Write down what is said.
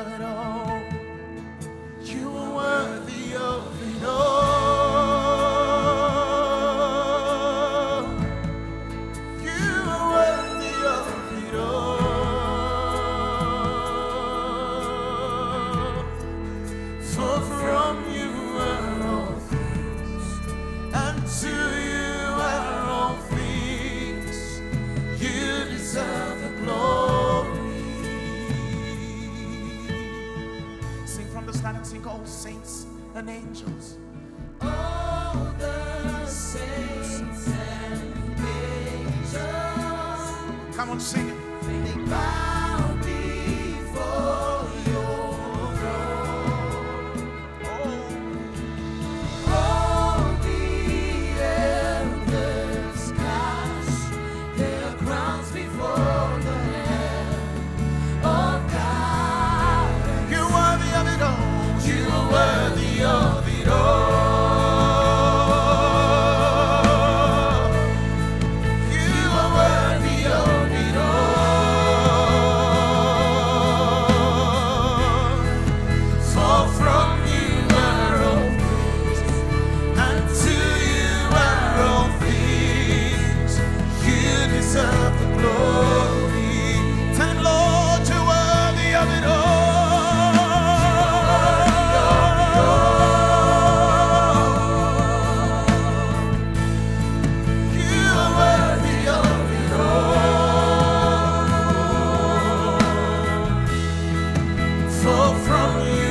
of it all. You are worthy of it all. You are worthy of it all. For from you are all things, and to you are all things. You deserve the glory. And sing, all saints and angels. All the saints and angels. Come on, sing it. They bow before your throne. Oh. All the elders cast their crowns before the Lamb of God. You're worthy of it all. You are worthy of it all. You are worthy of it all. For from you are all things, and to you are all things. You deserve the glory. Tell Lord, you're worthy of it all. From you.